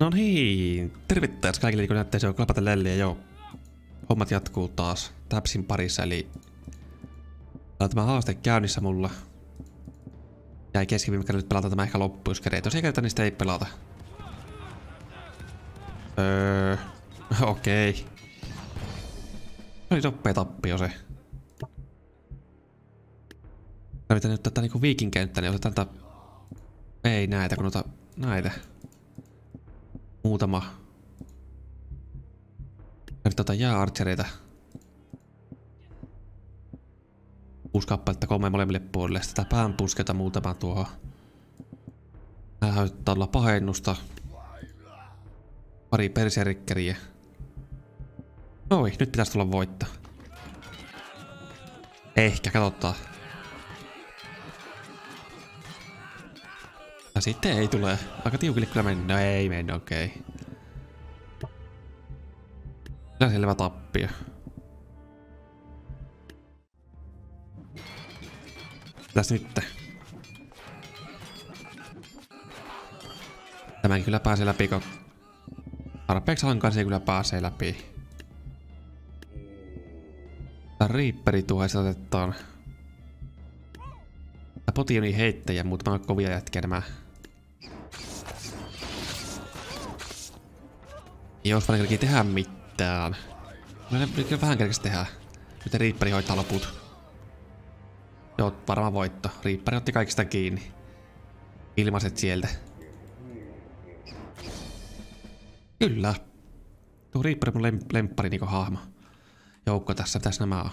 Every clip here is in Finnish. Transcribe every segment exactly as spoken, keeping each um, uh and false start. No niin, tervittäis kaikille, kun näette, se on Klapata Lälliä, joo. Hommat jatkuu taas Tapsin parissa, eli tämä haaste käynnissä mulla. Jäi keskiviime kerralla, nyt pelata tämä ehkä loppuun, jos kerreet. Jos ei kerta, niin sitä ei pelata. Öö, okei. Okay. Se oli soppea tappio se. Tarvitaan nyt tätä niinku viikinkenttä, niin otetaan tätä... Ei näitä, kun ota näitä. Muutama. Nyt tota jääartsereita. Kuusi kappaletta, kolme molemmille puolille. Sitä päänpusketa muutama tuohon. Nää haittaa olla pahennusta. Pari perserikkäriä. Noi, nyt pitäisi tulla voittaa. Ehkä, katsotaan. Ja sitten ei tule. Aika tiukille kyllä mennä. No ei mennä, okei. Okay. Kyllä selvä tappio. Mitäs nytte? Tämän kyllä pääsee läpi, kun tarpeeksi hankaan se kyllä pääsee läpi. Tää riipperi tuohessa otetaan. Tää poti on niin heittäjä, mutta mä oon kovia jätkiä nämä. Ei ois vaan kerki tehdä mitään. Mä en vähän kerkes tehdä. Nyt riipperi hoitaa loput. Joo, varma voitto. Riippari otti kaikista kiinni. Ilmaiset sieltä. Kyllä. Tuo riippari mun lem lemppari niinku hahmo. Joukko tässä. Mitäs nämä on?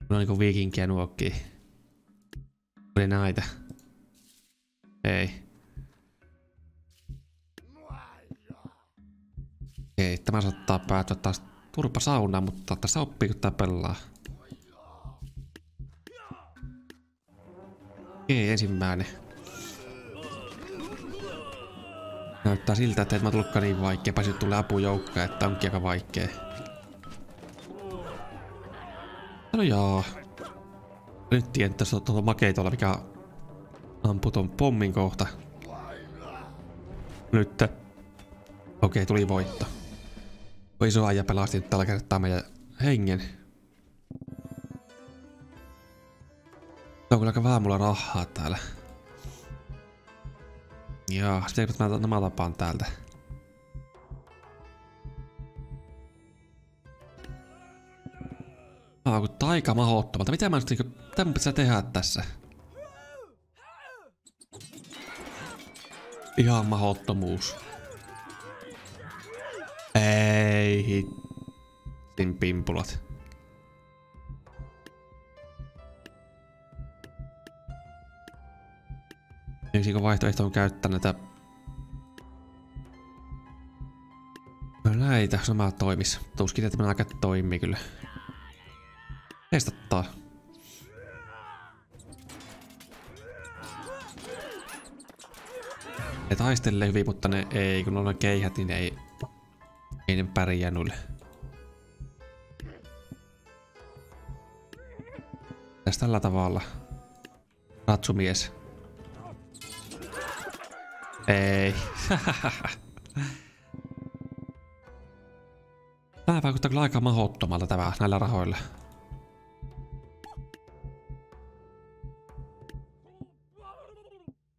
Ne on niinku viikinkiä nuokkiin. Oli näitä. Ei. Okei, tämä saattaa päätyä taas turpa sauna, mutta tässä oppii kun tää pelaa. Okei, ensimmäinen. Näyttää siltä, että et mä tullutkaan niin vaikea. Pääsit tulee apujoukkoja, että onkin aika vaikea. No joo. Nyt tiedän, että tässä on tuolla makeitolla, mikä ampuu ton pommin kohta. Nyt. Okei, tuli voitto. Voi iso äijä pelasti nyt tällä kertaa meidän hengen. On kyllä aika vähän mulla rahaa täällä. Joo, sitten mä nämä tapaan täältä. Tää on aika mahdottomalta. Mitä mä nyt niinku... Mitä mun pitää tehdä tässä? Ihan mahdottomuus. Ei hittin pimpulat. Yksinkö vaihtoehto on käyttää näitä... No näitä, sama toimis. Tuskin, että minä aika toimii kyllä. Testattaa. Ne taistelee hyvin, mutta ne ei, kun on keihät, niin ne ei... Ei ne pärjää nuille. Tässä tällä tavalla. Ratsumies. Ei. Tää vaikuttaa kyllä aika mahdottomalta tämä näillä rahoilla.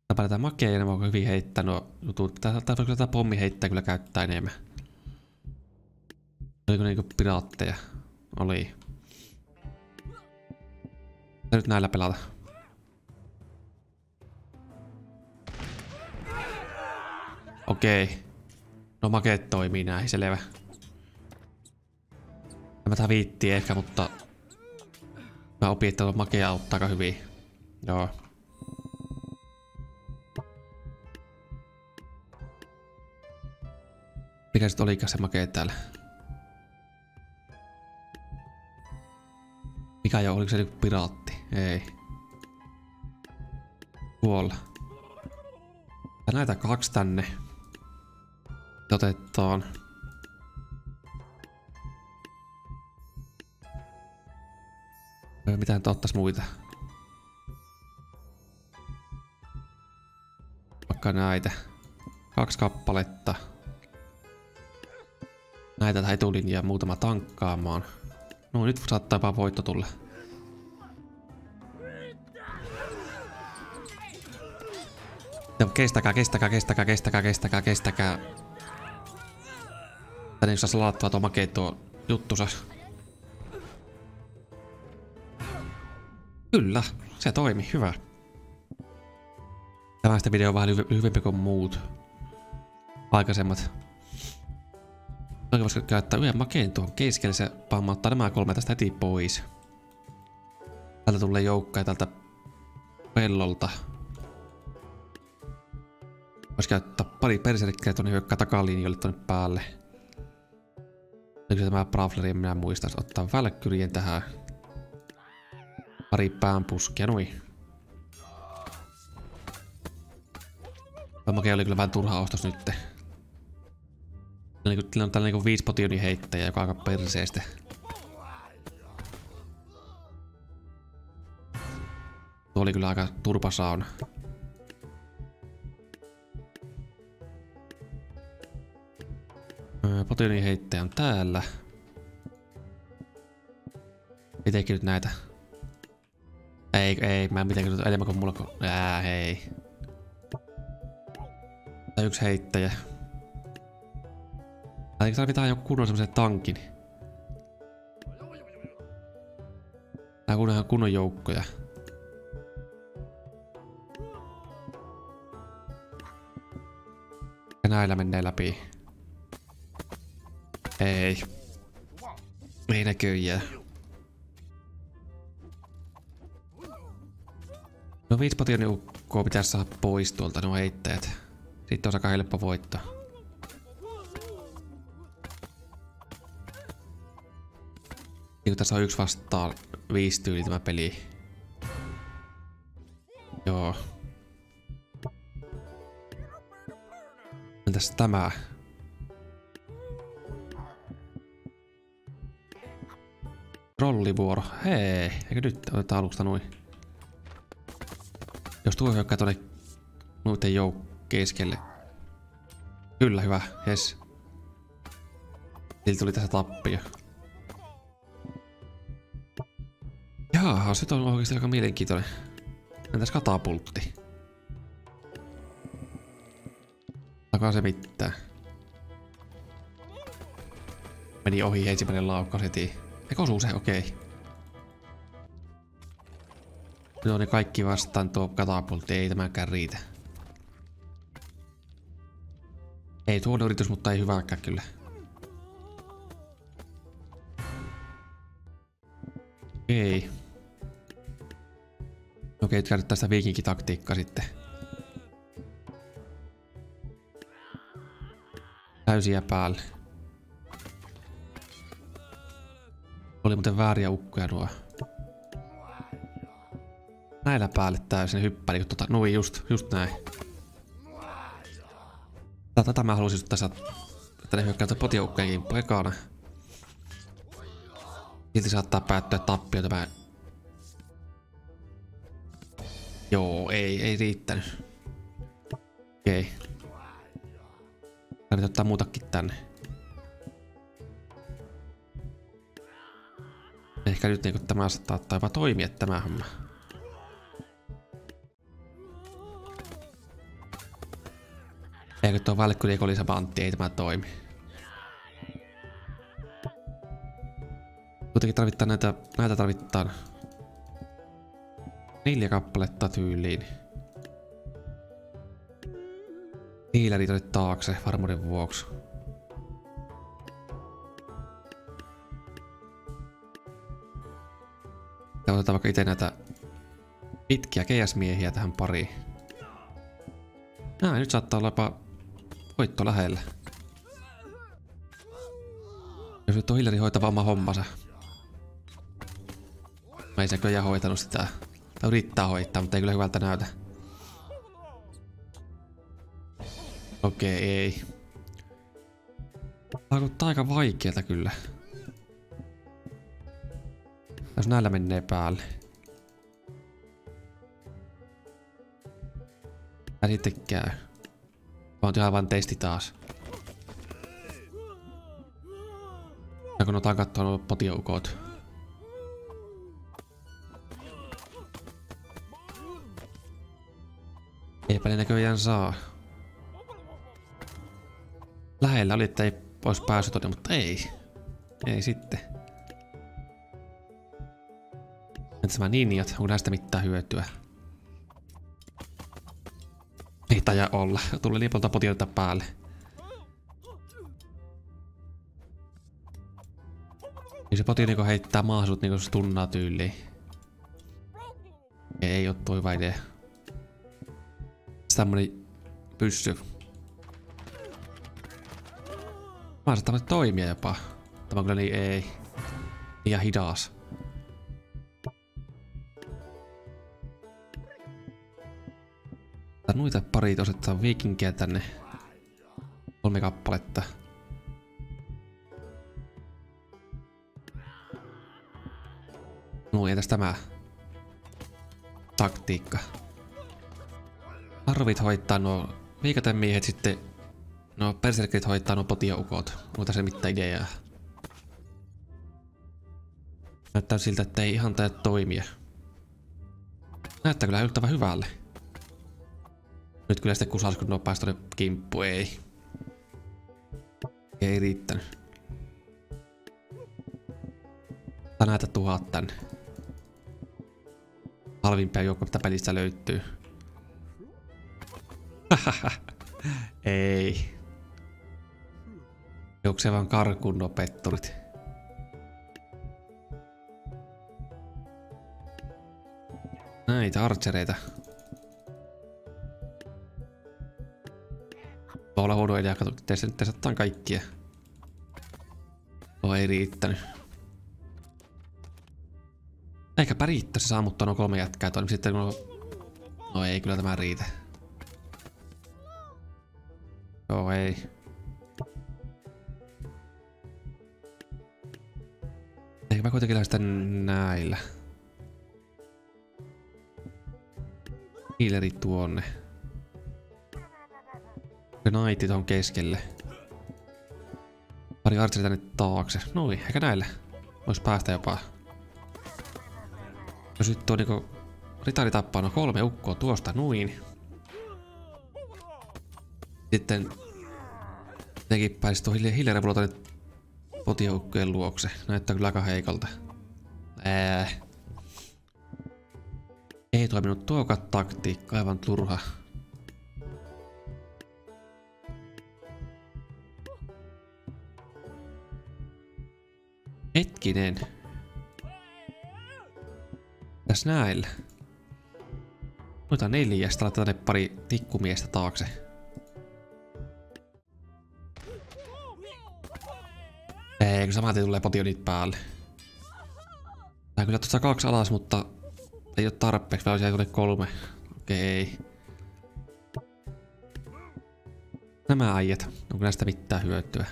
Tää päätetään makea ja ne voivat hyvin heittää nuo jutut. Tää voi kyllä tää pommi heittää kyllä käyttää enemmän. Oliko niinku piraatteja? Oli. Tää nyt näillä pelata. Okei. No makeet toimii näihin, selvä. Tämä tää viittii ehkä, mutta... Mä opin, että makea auttaa aika hyvin. Joo. Mikä sit olikaan se makee täällä? Mikä jo, oliko se niinku piraatti? Ei. Tuolla. Näitä kaksi tänne. Otetaan. Mitä nyt ottais muita? Vaikka näitä. Kaksi kappaletta. Näitä etulinjaa muutama tankkaamaan. No nyt saattaa jopa voitto tulla. Kestäkää, kestäkää, kestäkää, kestäkää, kestäkää, kestäkää. Tänne ei saa laattua tuo makee tuo juttusa. Kyllä, se toimi, hyvä. Tämä sitä video on vähän lyhyempi kuin muut aikaisemmat. Oikein voisi käyttää yhden makeen tuohon keskelle, se pammauttaa nämä kolme tästä heti pois. Täältä tulee joukkoja tältä pellolta. Voisi käyttää pari perserikkiä tuonne hyökkää takalinjoille tuonne päälle. Yksi tämä Brawleri, en minä muista. Ottaa välkkyrien tähän. Pari päänpuskia, noin. Tämä makea oli kyllä vähän turha ostos nytte. Täällä on tällainen viisi potioni heittäjä, joka on aika perseestä. Tuo oli kyllä aika turpasauna. Potioni heittäjä on täällä. Mitenkin nyt näitä? Ei, ei, mä en mitenkään nyt enemmän kuin mulla kun... Ää, hei. Tää yksi heittäjä. Ainakin tarvitaan joku kunnon semmosen tankin. Tää kunnon ihan kunnon joukkoja. Ja näillä menee läpi. Ei. Ei näköjään. No viisi potioni ukkoa pitäis saada pois tuolta nuo heittäjät. Sitten on aika helppo voittaa. Niin tässä on yksi vastaan viisi tyyli tämä peli. Joo. Entäs tämä? Trollivuoro. Hei, eikö nyt otetaan alusta noin? Jos tuo hyökkää tuonne noiden joukkoon keskelle. Kyllä, hyvä. Jes. Silti tuli tässä tappio. Jaaha, se on oikeesti aika mielenkiintoinen. Entäs katapultti? Takaa se mitään. Meni ohi ensimmäinen laukkaus heti. Eikö osuu se? Okei. Okay. Nyt on ne kaikki vastaan tuo katapultti. Ei tämäkään riitä. Ei tuon yritys, mutta ei hyvääkään kyllä. Okei. Okei, nyt käytetään sitä viikinkitaktiikkaa sitten. Täysiä päälle. Oli muuten vääriä ukkoja nuo. Näillä päälle täysin hyppäli, kun tota, noin just, just näin. Tätä mä halusin just tässä, että ne hyökkäävät potiukkojen kimppuun ekana. Silti saattaa päättyä tappio tämä. Joo, ei, ei riittänyt. Okei. Tarvitsee ottaa muutakin tänne. Ehkä nyt niin tämä saattaa jopa toimia tämä homma. Eikö tuo välkkylikolisa pantti, ei tämä toimi. Kuitenkin tarvittaa näitä, näitä tarvittaan neljä kappaletta tyyliin. Hiileri tuli taakse varmuuden vuoksi. Ja otetaan vaikka itse näitä pitkiä G S-miehiä tähän pariin. Nää, nyt saattaa olla jopa voitto lähellä. Jos nyt on hiileri hoitava oma hommansa. Mä ei sekö jää hoitanut sitä. Tai yrittää hoitaa, mutta ei kyllä hyvältä näytä. Okei, ei. Vaikuttaa aika vaikealta kyllä. Jos näillä menee päälle. Ja sitten käy. Mä otin aivan testi taas. Ja kun otan katsoa potiukot. Eipä ne näköjään saa. Lähellä oli, ettei olisi päässyt tonne, mutta ei. Ei sitten. Entäs nämä ninjat? Onko näistä mitään hyötyä? Ei taida olla. Tulee niin paljon potilaita päälle. Niin se poti niinku heittää maasut niinku stunnaa tyyliin. Ei, ei oo tuo hyvä idea. Tämmönen pyssy. Mä saattaa toimia jopa. Tämä on kyllä niin ei. Ihan hidas. Noita parit osettaa viikinkiä tänne. Kolme kappaletta. No entäs tämä taktiikka. Arvit hoittaa nuo viikaten miehet sitten. No perserkit hoittaa nuo potioukot. Onko tässä mitään ideaa? Näyttää siltä, että ei ihan tää toimia. Näyttää kyllä yltävän hyvälle. Nyt kyllä sitten kusaskut nuo päästä oli kimppu, ei. Ei riittänyt. Tää näitä tuhat tän. Halvimpia joukkoja mitä pelistä löytyy. Ei. Juoksee vaan karkuun nuo petturit. Näitä archereita. Voi olla huono idea, katso, teistä nyt tässä otetaan kaikkia. Tuo ei riittänyt. Eikäpä riittää se sammuttaa nuo kolme jätkää toinen, sitten kun on... No ei kyllä tämä riitä. Joo, ei. Eikä mä kuitenkin lähde sitä näillä. Hiileri tuonne. Naitit on keskelle. Pari artseri tänne taakse. Noin, eikä näillä. Vois päästä jopa. Jos nyt tuo niinku... Ritari tappaa no kolme ukkoa tuosta, noin. Sitten nekin pääsis tuon hiljarevulla tonne potijoukkojen luokse. Näyttää kyllä aika heikolta. Ää. Ei toiminut tuokaan taktiikka, aivan turha. Hetkinen. Mitäs näillä? Noita neljä, sitten laitetaan tänne pari tikkumiestä taakse. Ei, kun samaten tulee potionit päälle. Tää kyllä tuossa kaksi alas, mutta ei oo tarpeeksi. Välillä tuli kolme. Okei. Nämä äijät. Onko näistä mitään hyötyä?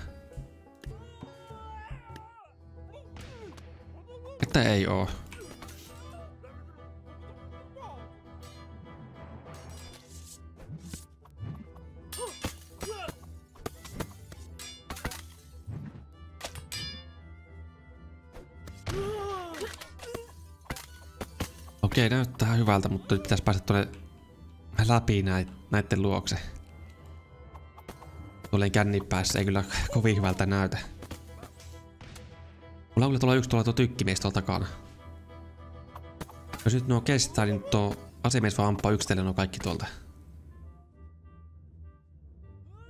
Että ei oo. Okei, näyttää hyvältä, mutta nyt pitäisi päästä tuonne läpi näitten luokse. Tuolleen kännin päässä ei kyllä kovin hyvältä näytä. Mulla oli tuolla yksi tuolla tuo tykkimies tuolla takana. Jos nyt nuo kestää, niin tuo asemies vaan ampaa yksitellen nuo kaikki tuolta.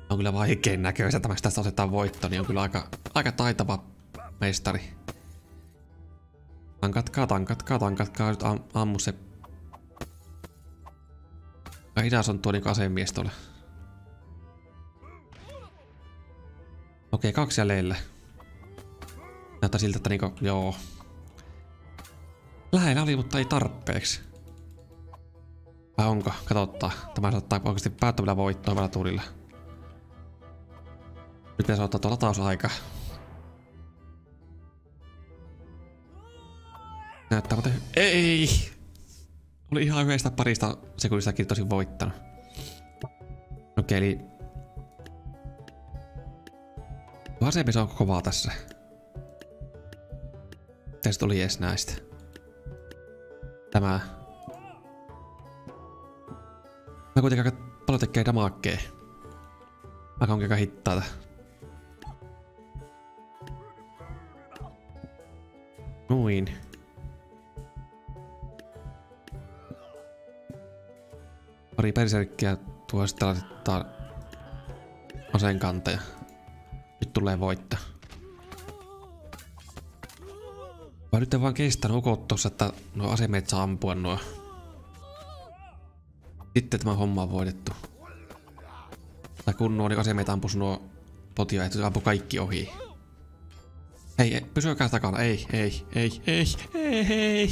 On kyllä vaikein näköistä, että tästä otetaan voitto, niin on kyllä aika, aika taitava mestari. Tankatkaa, tankatkaa, tankatkaa, nyt am, ammu se. Ai hidas on tuo niinku asemies tuolla. Okei, kaksi jäljellä. Näyttää siltä, että niinku, joo. Lähellä oli, mutta ei tarpeeksi. Vai onko? Katsotaan. Tämä saattaa oikeasti päättämällä voittoa vielä tuulilla. Nyt me saattaa tuo latausaika. Näyttää, mutta ei! Oli ihan yhdestä parista sekunnistakin tosi voittanut. Okei, eli Vasemmissa on kovaa tässä. Tästä oli edes näistä. Tämä. Mä kuitenkin aika paljon tekee damakkee. Aika onkin aika hittaata. Noin. Pari perserkkiä tuo sitten laitetaan aseen kantaja. Nyt tulee voittaa. Vai nyt en vaan kestänyt ukot tossa, että nuo asemeet saa ampua nuo. Sitten tämä homma on voitettu. Tai kun nuo niin asemeet ampus nuo potia, että ampu kaikki ohi. Ei, ei, pysykää takana. Ei, ei, ei, ei, ei, ei.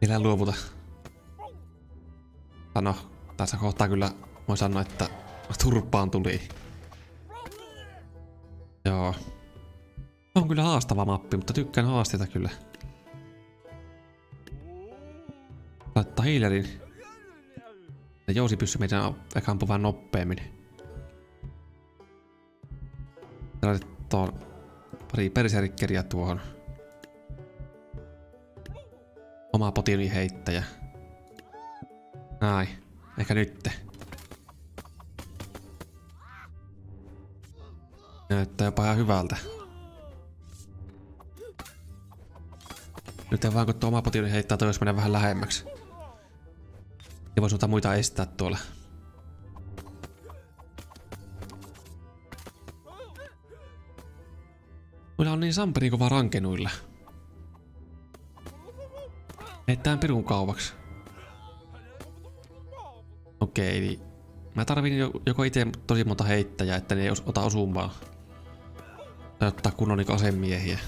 Niillä luovuta. No, tässä kohtaa kyllä voi sanoa, että turpaan tuli. Joo. On kyllä haastava mappi, mutta tykkään haasteita kyllä. Laittaa healerin. Ja jousipyssy meidän ehkä ampuu vähän nopeammin. Laitetaan pari perserkkeriä tuohon. Oma potini heittäjä. Näin. Ehkä nytte. Näyttää jopa ihan hyvältä. Nyt ei vaan kun tuo oma potini heittää, toi jos mennä vähän lähemmäksi. Ja vois noita muita estää tuolla. Mulla on niin samperin kova rankenuilla. Heittään pirun kauaksi. Okei, eli mä tarvin joko itse tosi monta heittäjää, että ne ei ota osumaan. Tai ottaa kunnon niinku asemiehiä.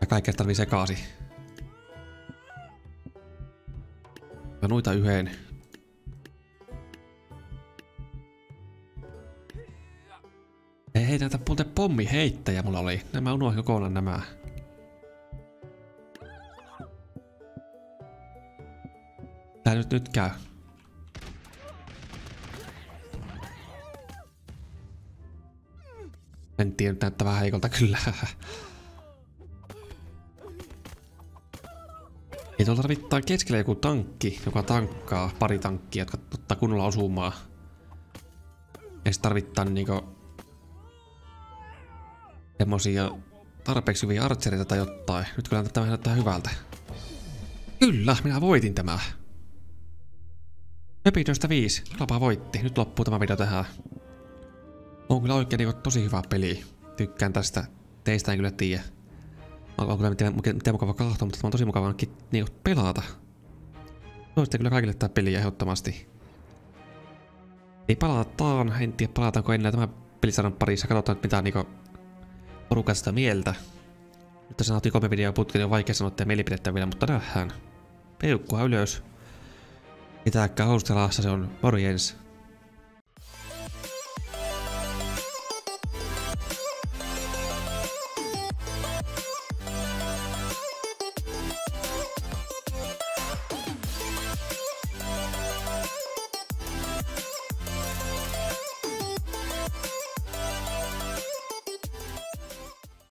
Ja kaikkea tarvii sekaisin. Mä noita yhden. Ei heitä näitä puolten pommi heittäjä mulla oli. Nämä unohdin kokonaan nämä. Tää nyt nyt käy. En tiedä, nyt näyttää vähän heikolta kyllä. Ei tuolla tarvittaa keskellä joku tankki, joka tankkaa pari tankkia, jotka ottaa kunnolla osumaa. Ja sit tarvittaa niinku semmosia tarpeeksi hyviä archereita tai jotain. Nyt kyllä tämä näyttää hyvältä. Kyllä, minä voitin tämä. Möpinöistä viisi. Lapa voitti. Nyt loppuu tämä video tähän. On kyllä oikein niin tosi hyvä peli. Tykkään tästä. Teistä en kyllä tiedä. On kyllä miten, miten mukava katsoa, mutta tämä on tosi mukava niin pelata. Toista kyllä kaikille tämä peli ehdottomasti. Ei palataan. En tiedä palataanko enää tämän pelisarjan parissa. Katsotaan mitä niin porukat sitä mieltä. Nyt tässä nautin kolme videoa putkeen, niin on vaikea sanoa teidän mielipidettä vielä, mutta nähdään. Peukkua ylös. Pitääkää housutelassa, se on morjens.